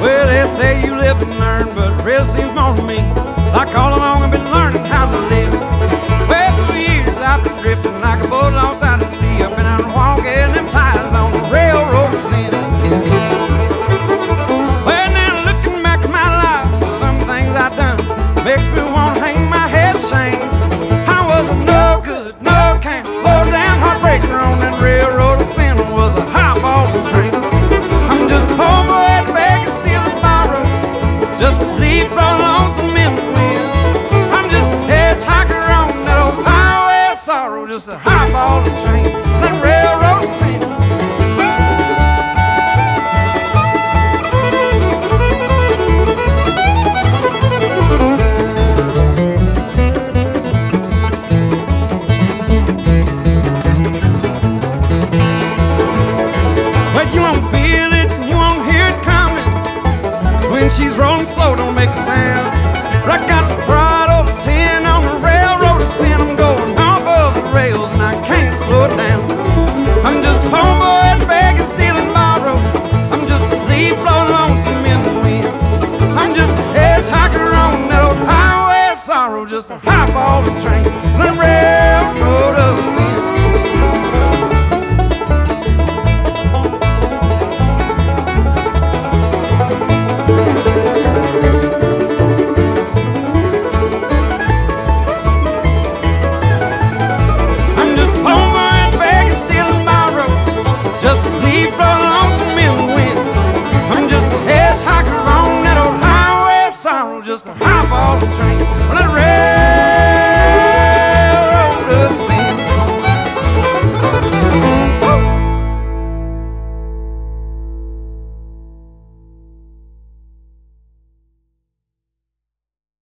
Well, they say you live and learn, but it really seems more to me like all along I've been learning how to live. Well, for years I've been drifting like a boat alongside the sea. I've been out walking them tires on the railroad of sin. Well, now looking back at my life, some things I've done makes me want to hang my head ashamed. I was a no good, no camp, low down heartbreaker on that railroad of sin. Was a hop off the train. I'm just a homeboy at the back and steal a borrow, just to leave from lonesome in the wind. I'm just a hitchhiker on that old highway of sorrow, just a hop off the train, that railroad of sin. She's rolling slow, don't make a sound. But I got the pride over 10 on the railroad of sin. I'm going off of the rails and I can't slow it down. I'm just a homeboy at the back and stealing borrow. I'm just a leaf blowing lonesome in the wind. I'm just a hitchhiker on that old highway of sorrow, just a hop on the train.